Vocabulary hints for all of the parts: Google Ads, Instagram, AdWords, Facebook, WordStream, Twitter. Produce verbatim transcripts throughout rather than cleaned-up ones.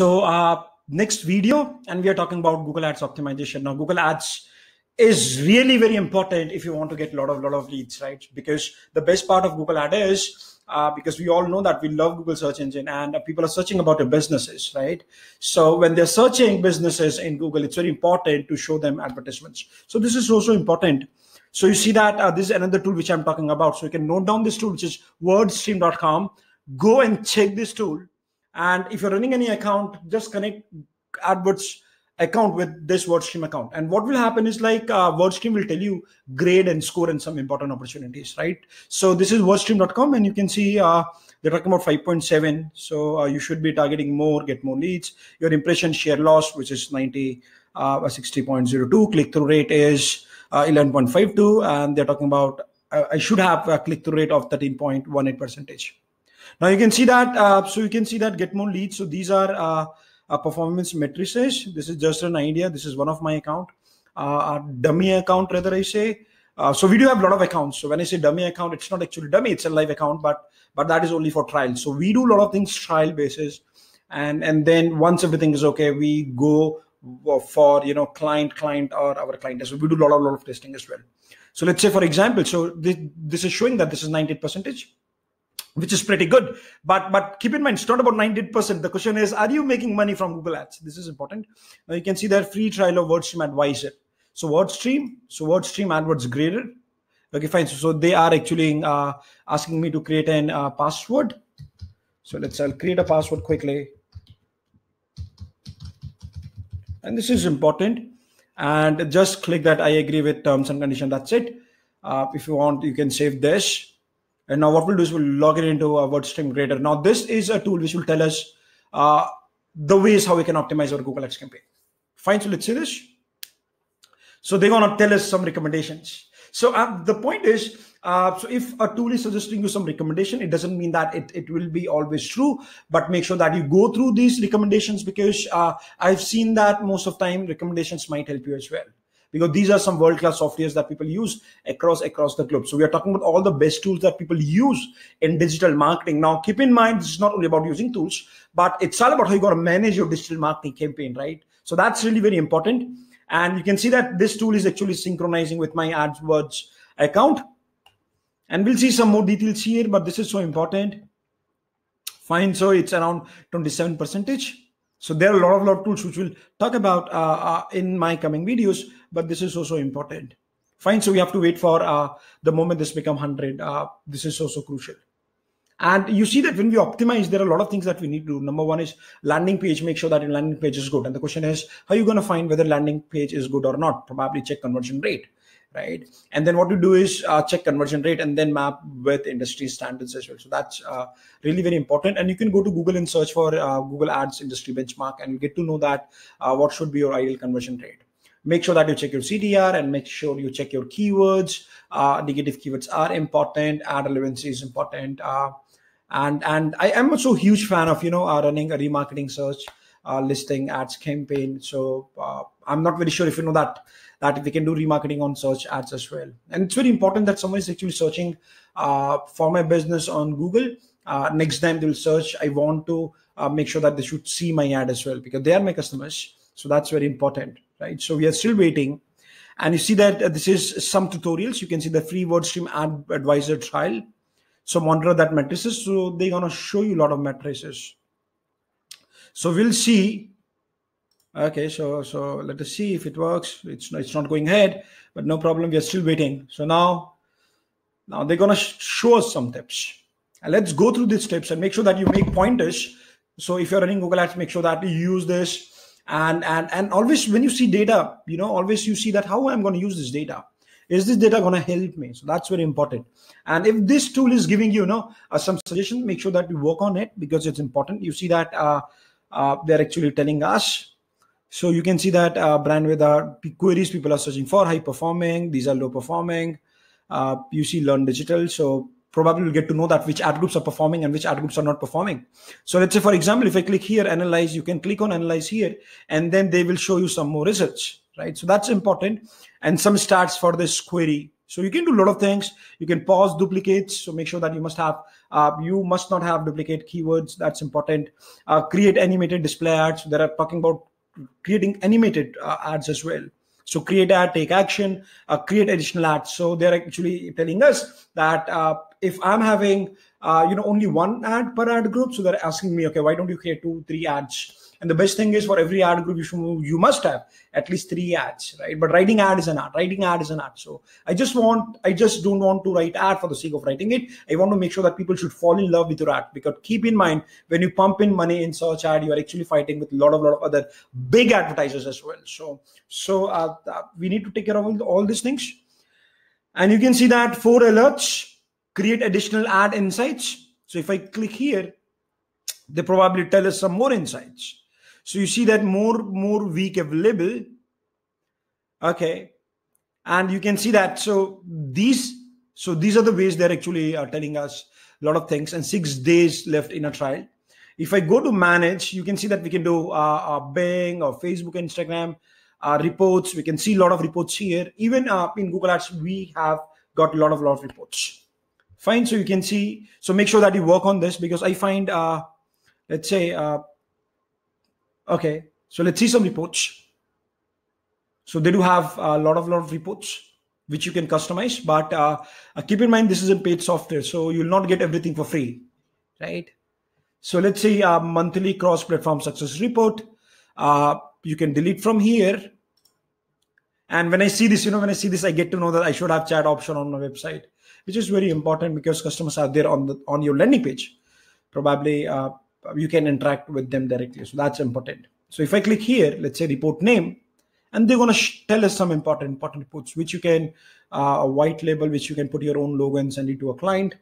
So uh, next video, and we are talking about Google Ads optimization. Now, Google Ads is really very important if you want to get a lot of lot of leads, right? Because the best part of Google Ads is uh, because we all know that we love Google search engine, and people are searching about their businesses, right? So when they're searching businesses in Google, it's very important to show them advertisements. So this is also important. So you see that uh, this is another tool which I'm talking about. So you can note down this tool, which is wordstream dot com. Go and check this tool. And if you're running any account, just connect AdWords account with this WordStream account. And what will happen is like uh, WordStream will tell you grade and score and some important opportunities, right? So this is wordstream dot com, and you can see uh, they're talking about five point seven. So uh, you should be targeting more, get more leads. Your impression share loss, which is ninety, uh, sixty point zero two. Click-through rate is uh, eleven point five two. And they're talking about, uh, I should have a click-through rate of thirteen point one eight percentage. Now you can see that, uh, so you can see that get more leads. So these are uh, uh, performance matrices. This is just an idea. This is one of my account, uh, a dummy account rather I say. Uh, so we do have a lot of accounts. So when I say dummy account, it's not actually dummy, it's a live account, but but that is only for trial. So we do a lot of things trial basis. And, and then once everything is okay, we go for, you know, client, client or our client. So we do a lot of, lot of testing as well. So let's say for example, so this, this is showing that this is ninety percentage. Which is pretty good, but but keep in mind it's not about ninety percent. The question is, are you making money from Google Ads? This is important. Now you can see their free trial of WordStream Advisor. So WordStream, so WordStream AdWords graded. Okay, fine. So, so they are actually uh, asking me to create an uh, password. So let's I'll create a password quickly. And this is important. And just click that I agree with terms and conditions. That's it. Uh, if you want, you can save this. And now what we'll do is we'll log it into our WordStream grader. Now this is a tool which will tell us uh, the ways how we can optimize our Google Ads campaign. Fine, so let's see this. So they're gonna tell us some recommendations. So uh, the point is, uh, so if a tool is suggesting you some recommendation, it doesn't mean that it, it will be always true, but make sure that you go through these recommendations, because uh, I've seen that most of the time recommendations might help you as well. Because these are some world-class softwares that people use across across the globe. So we are talking about all the best tools that people use in digital marketing. Now, keep in mind, this is not only about using tools, but it's all about how you got to manage your digital marketing campaign, right? So that's really very important. And you can see that this tool is actually synchronizing with my AdWords account. And we'll see some more details here, but this is so important. Fine, so it's around twenty-seven percentage. So there are a lot of, lot of tools which we'll talk about uh, uh, in my coming videos, but this is also important. Fine, so we have to wait for uh, the moment this become one hundred. Uh, this is also crucial. And you see that when we optimize, there are a lot of things that we need to do. Number one is landing page. Make sure that your landing page is good. And the question is, how are you going to find whether landing page is good or not? Probably check conversion rate, right? And then what you do is uh, check conversion rate and then map with industry standards as well. So that's uh, really very important. And you can go to Google and search for uh, Google Ads industry benchmark, and you get to know that uh, what should be your ideal conversion rate. Make sure that you check your C T R and make sure you check your keywords. Uh, negative keywords are important. Ad relevancy is important. Uh, and and I am also a huge fan of, you know, uh, running a remarketing search uh, listing ads campaign. So uh, I'm not very sure if you know that. that we can do remarketing on search ads as well. And it's very important that someone is actually searching uh, for my business on Google. Uh, next time they will search, I want to uh, make sure that they should see my ad as well, because they are my customers. So that's very important, right? So we are still waiting. And you see that uh, this is some tutorials. You can see the free WordStream Ad Advisor trial. So monitor that matrices. So they're gonna show you a lot of matrices. So we'll see. Okay, so so let us see if it works. It's it's not going ahead, but no problem. We are still waiting. So now, now they're gonna show us some tips. And let's go through these tips and make sure that you make pointers. So if you're running Google Ads, make sure that you use this. And and and always when you see data, you know, always you see that how I'm gonna use this data. Is this data gonna help me? So that's very important. And if this tool is giving you, you know, uh, some suggestion, make sure that you work on it, because it's important. You see that uh, uh, they're actually telling us. So you can see that uh, brand with our queries people are searching for high performing, these are low performing. Uh, you see learn digital. So probably you'll get to know that which ad groups are performing and which ad groups are not performing. So let's say, for example, if I click here, analyze, you can click on analyze here, and then they will show you some more results, right? So that's important. And some stats for this query. So you can do a lot of things. You can pause duplicates. So make sure that you must have Uh, you must not have duplicate keywords. That's important. Uh, create animated display ads. There are talking about creating animated uh, ads as well. So create ad, take action, uh, create additional ads. So they're actually telling us that uh, if I'm having uh, you know, only one ad per ad group, so they're asking me, okay, why don't you create two, three ads? And the best thing is for every ad group, you should, you must have at least three ads, right? But writing ad is an ad, writing ad is an ad. So I just want, I just don't want to write ad for the sake of writing it. I want to make sure that people should fall in love with your ad, because keep in mind, when you pump in money in search ad, you are actually fighting with a lot of, lot of other big advertisers as well. So, so uh, we need to take care of all, all these things. And you can see that four alerts, create additional ad insights. So if I click here, they probably tell us some more insights. So you see that more, more weak available. Okay. And you can see that. So these, so these are the ways they're actually uh, telling us a lot of things, and six days left in a trial. If I go to manage, you can see that we can do uh, uh, Bing or Facebook, Instagram, uh, reports. We can see a lot of reports here. Even uh, in Google Ads, we have got a lot of, lot of reports. Fine. So you can see, so make sure that you work on this, because I find, uh, let's say, uh, okay, so let's see some reports. So they do have a lot of lot of reports which you can customize, but uh, keep in mind this is a paid software, so you'll not get everything for free, right? So let's see a monthly cross-platform success report. Uh, you can delete from here. And when I see this, you know, when I see this, I get to know that I should have chat option on my website, which is very important because customers are there on the on your landing page, probably. Uh, you can interact with them directly. So that's important. So if I click here, let's say report name, and they're going to tell us some important, important reports, which you can uh, white label, which you can put your own logo and send it to a client.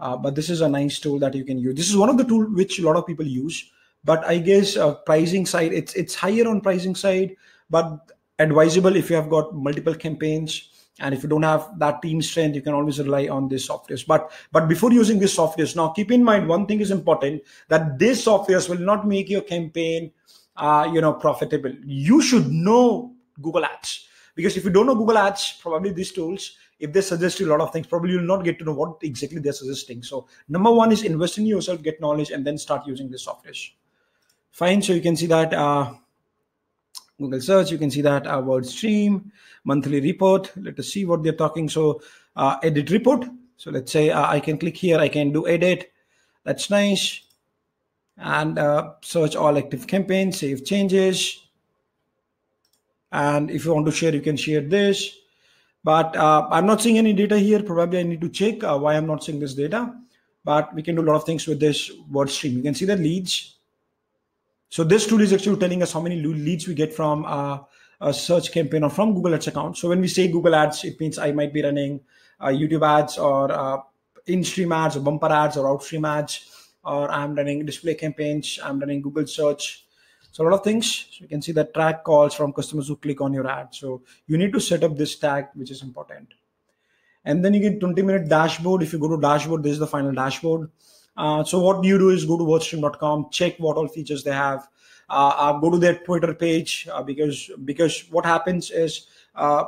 Uh, but this is a nice tool that you can use. This is one of the tools which a lot of people use, but I guess uh, pricing side, it's, it's higher on pricing side, but advisable if you have got multiple campaigns. And if you don't have that team strength, you can always rely on this software. But but before using this software, now keep in mind one thing is important, that this software will not make your campaign, uh, you know, profitable. You should know Google Ads, because if you don't know Google Ads, probably these tools, if they suggest you a lot of things, probably you'll not get to know what exactly they're suggesting. So number one is invest in yourself, get knowledge, and then start using this software. Fine. So you can see that. Uh, Google search, you can see that our WordStream, monthly report. Let us see what they're talking. So uh, edit report. So let's say uh, I can click here, I can do edit. That's nice. And uh, search all active campaigns, save changes. And if you want to share, you can share this. But uh, I'm not seeing any data here. Probably I need to check uh, why I'm not seeing this data. But we can do a lot of things with this WordStream. You can see the leads. So this tool is actually telling us how many leads we get from uh, a search campaign or from Google Ads account. So when we say Google Ads, it means I might be running uh, YouTube ads or uh, in-stream ads or bumper ads or out-stream ads, or I'm running display campaigns, I'm running Google search. So a lot of things. So you can see the track calls from customers who click on your ad. So you need to set up this tag, which is important. And then you get twenty minute dashboard. If you go to dashboard, this is the final dashboard. Uh, so what you do is go to WordStream dot com, check what all features they have, uh, uh, go to their Twitter page, uh, because because what happens is, uh,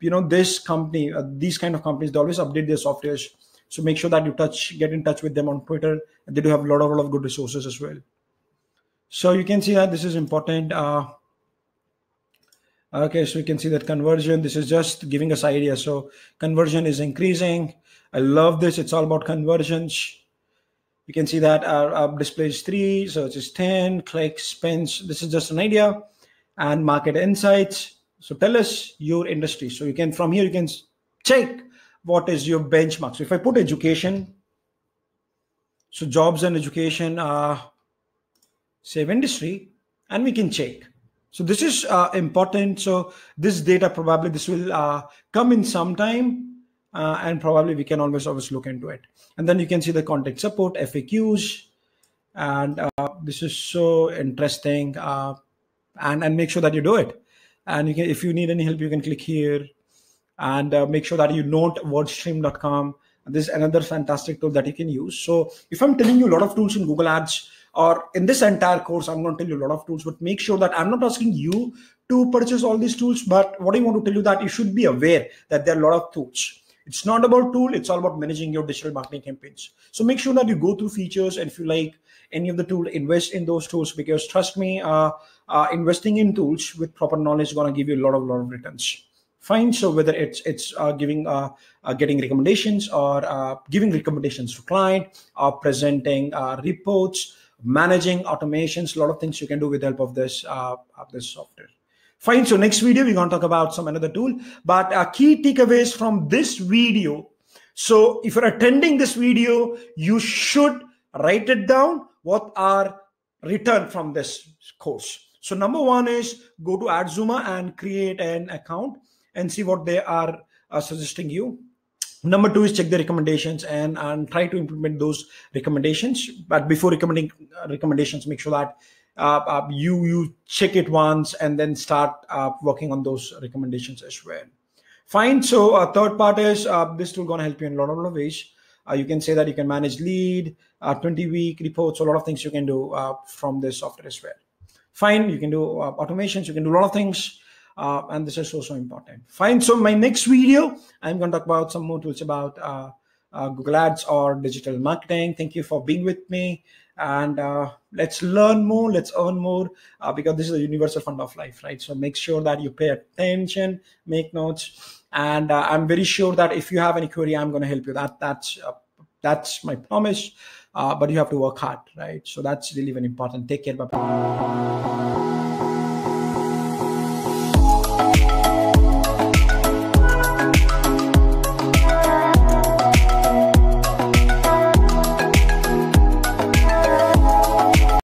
you know, this company, uh, these kind of companies, they always update their softwares. So make sure that you touch, get in touch with them on Twitter. And they do have a lot of, lot of good resources as well. So you can see that this is important. Uh, okay, so you can see that conversion, this is just giving us idea. So conversion is increasing. I love this. It's all about conversions. You can see that our, our display is three, search is ten, clicks, spends. This is just an idea. And market insights. So tell us your industry. So you can, from here, you can check what is your benchmark. So if I put education, so jobs and education, uh, save industry, and we can check. So this is uh, important. So this data, probably this will uh, come in sometime. Uh, and probably we can always always look into it. And then you can see the contact support, F A Qs, and uh, this is so interesting. Uh, and and make sure that you do it. And you can, if you need any help, you can click here, and uh, make sure that you note WordStream dot com. This is another fantastic tool that you can use. So if I'm telling you a lot of tools in Google Ads, or in this entire course, I'm going to tell you a lot of tools, but make sure that I'm not asking you to purchase all these tools. But what I want to tell you that you should be aware that there are a lot of tools. It's not about tool, it's all about managing your digital marketing campaigns. So make sure that you go through features, and if you like any of the tool, invest in those tools, because trust me, uh, uh, investing in tools with proper knowledge is going to give you a lot of lot of returns. Fine. So whether it's it's uh, giving uh, uh, getting recommendations, or uh, giving recommendations to client, or presenting uh, reports, managing automations, a lot of things you can do with the help of this uh, of this software. Fine. So next video we're going to talk about some another tool. But uh, key takeaways from this video. So if you're attending this video, you should write it down. What are return from this course? So number one is go to AdZoomer and create an account and see what they are uh, suggesting you. Number two is check the recommendations and, and try to implement those recommendations. But before recommending uh, recommendations, make sure that uh, uh, you, you check it once and then start uh, working on those recommendations as well. Fine. So uh, third part is uh, this tool going to help you in a lot of ways. Uh, you can say that you can manage lead, uh, twenty week reports, a lot of things you can do uh, from this software as well. Fine. You can do uh, automations. You can do a lot of things. Uh, and this is also important. Fine. So my next video, I'm going to talk about some more tools about uh, uh, Google Ads or digital marketing. Thank you for being with me. And uh, let's learn more. Let's earn more uh, because this is the universal fund of life, right? So make sure that you pay attention, make notes. And uh, I'm very sure that if you have any query, I'm going to help you. That, that's, uh, that's my promise. Uh, but you have to work hard, right? So that's really very important. Take care. Bye-bye.